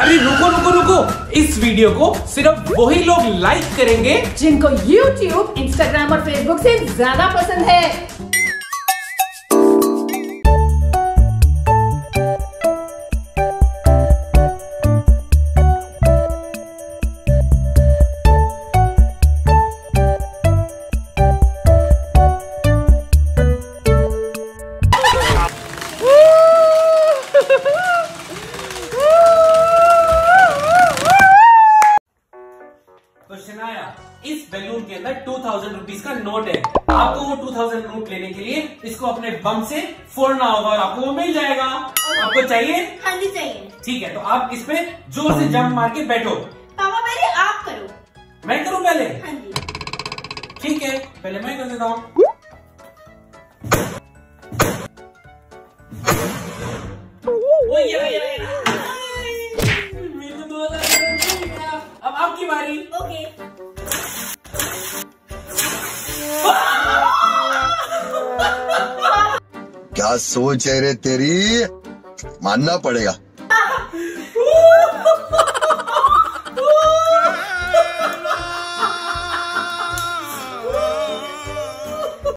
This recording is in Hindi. अरे रुको रुको रुको, इस वीडियो को सिर्फ वही लोग लाइक करेंगे जिनको YouTube, Instagram और Facebook से ज्यादा पसंद है। इस बैलून के अंदर 2000 रुपीज का नोट है। आपको वो 2000 नोट लेने के लिए इसको अपने बम से फोड़ना होगा और आपको वो मिल जाएगा। आपको चाहिए? हाँ जी चाहिए। ठीक है, तो आप इस पे जोर से जंप मार के बैठो। पापा पहले आप करो। मैं करूँ पहले? हाँ जी। ठीक है, पहले मैं कर देता हूँ। अब आपकी बारी। ओके। क्या सोच है रे तेरी, मानना पड़ेगा।